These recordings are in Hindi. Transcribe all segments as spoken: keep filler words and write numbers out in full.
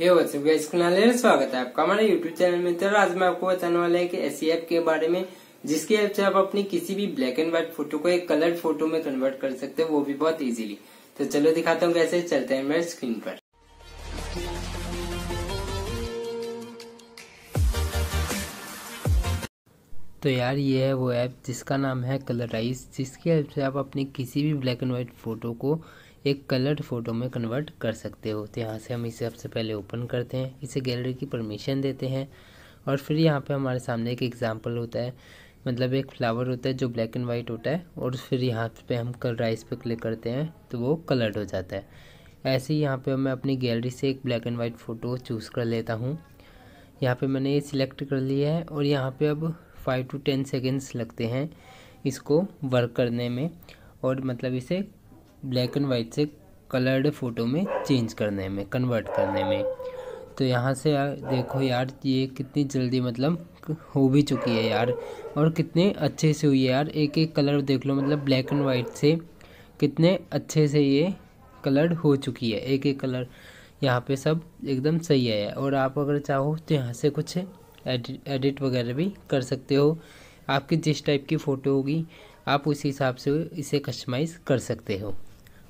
हे व्हाट्सएप गाइस, कुणाल है, स्वागत है आपका हमारे यूट्यूब चैनल में। तो आज मैं आपको बताने वाला है कि ऐसी ऐप के बारे में जिसकी ऐप से आप अपनी किसी भी ब्लैक एंड व्हाइट फोटो को एक कलर फोटो में कन्वर्ट कर सकते हो, वो भी बहुत इजीली। तो चलो दिखाता हूँ कैसे। चलते हैं मेरे स्क्रीन पर। तो यार ये है वो ऐप जिसका नाम है कलराइज, जिसकी हेल्प से आप अपनी किसी भी ब्लैक एंड वाइट फ़ोटो को एक कलर्ड फ़ोटो में कन्वर्ट कर सकते हो। तो यहाँ से हम इसे सबसे पहले ओपन करते हैं, इसे गैलरी की परमिशन देते हैं और फिर यहाँ पे हमारे सामने एक एग्जांपल होता है, मतलब एक फ्लावर होता है जो ब्लैक एंड वाइट होता है, और फिर यहाँ पे हम कलराइज पे क्लिक करते हैं तो वो कलर्ड हो जाता है। ऐसे ही यहाँ पर मैं अपनी गैलरी से एक black and white photo choose कर लेता हूँ। यहाँ पर मैंने ये सिलेक्ट कर लिया है और यहाँ पर अब फाइव टू टेन सेकेंड्स लगते हैं इसको वर्क करने में, और मतलब इसे ब्लैक एंड वाइट से कलर्ड फ़ोटो में चेंज करने में, कन्वर्ट करने में। तो यहाँ से यार देखो यार ये कितनी जल्दी मतलब हो भी चुकी है यार, और कितने अच्छे से हुई है यार। एक एक कलर देख लो, मतलब ब्लैक एंड वाइट से कितने अच्छे से ये कलर्ड हो चुकी है। एक एक कलर यहाँ पे सब एकदम सही है। और आप अगर चाहो तो यहाँ से कुछ एडिट एडिट वगैरह भी कर सकते हो। आपकी जिस टाइप की फ़ोटो होगी आप उसी हिसाब से इसे कस्टमाइज़ कर सकते हो।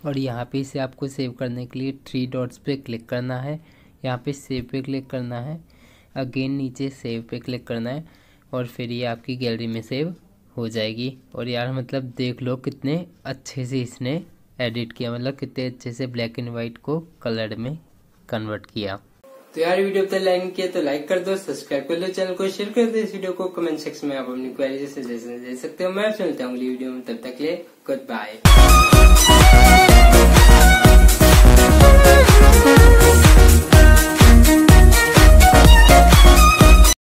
और यहाँ पे इसे आपको सेव करने के लिए थ्री डॉट्स पे क्लिक करना है, यहाँ पे सेव पे क्लिक करना है, अगेन नीचे सेव पे क्लिक करना है और फिर ये आपकी गैलरी में सेव हो जाएगी। और यार मतलब देख लो कितने अच्छे से इसने एडिट किया, मतलब कितने अच्छे से ब्लैक एंड वाइट को कलर में कन्वर्ट किया। तो यार वीडियो पे लाइक किया तो लाइक कर दो, सब्सक्राइब कर लो, चैनल को शेयर कर दो, इस वीडियो को कमेंट सेक्शन में आप अपनी क्वेरी से सजेशन दे सकते हो। मैं मिलता हूँ अगली वीडियो में, तब तक ले गुड बाय।